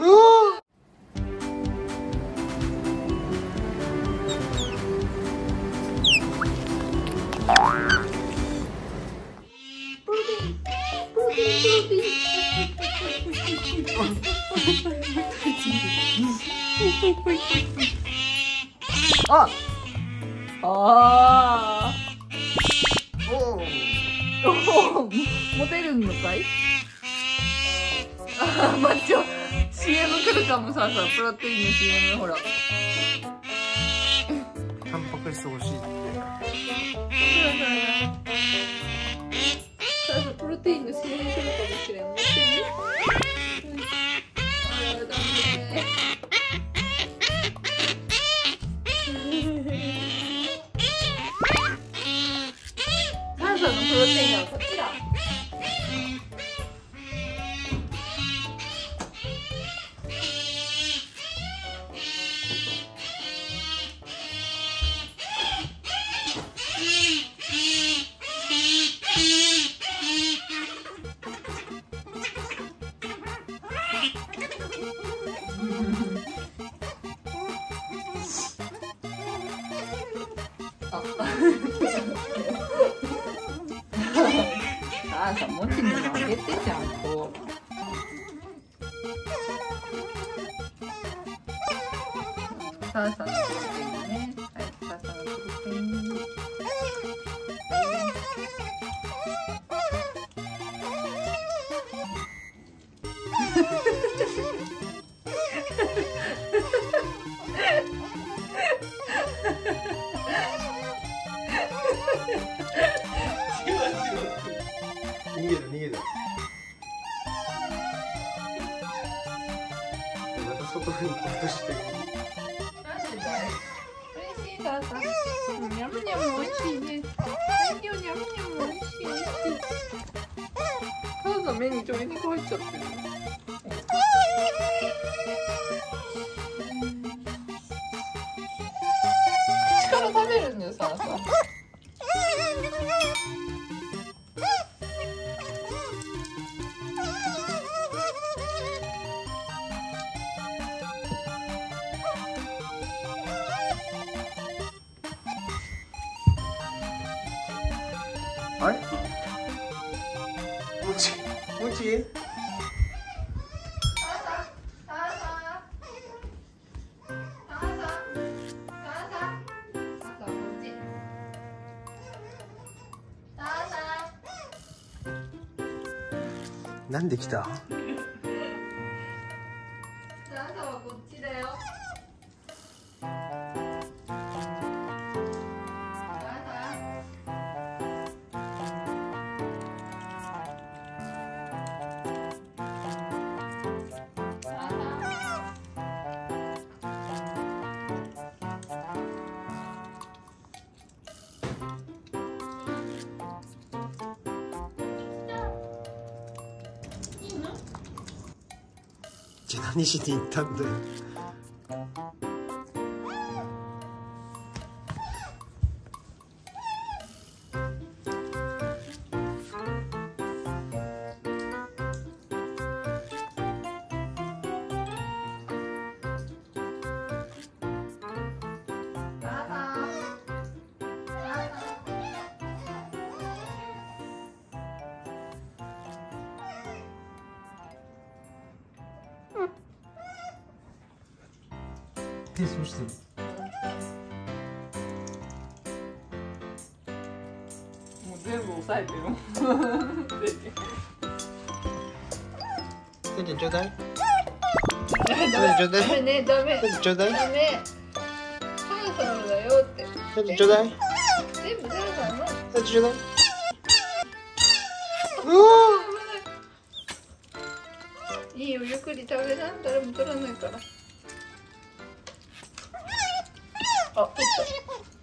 ああおおモテるのかい。ああマッチョ CM 来るかも。さプロテインの CM ほらタンパク質欲しいってさプロテインの CM 来るかもしれん。モテる、うん、だめね。プロテインはこっちだ。ああーさ、もちもあげてちゃんと。さあさんのプロテインね。はい、さあさんのプロテイン。逃げる逃げる。また外に落としてる。なんでだよ。おいしいからさ。にゃむにゃむおいしいね。材料にゃむにゃむおいしいおいしい。ただの目にちょい肉入っちゃってる。口から食べるんだよさあさ。あれもちもちなんで来た。じゃあ何しに行ったんだよ。手そうしてる。もう全部押さえてるもん。ちょっとちょうだい。ダメね、ダメ。ちょうだい。ダメ。サラサラだよって。ちょっとちょうだい。全部サラサラの。ちょっとちょうだい。いいよ、ゆっくり食べな。誰も取らないから。あ、取った。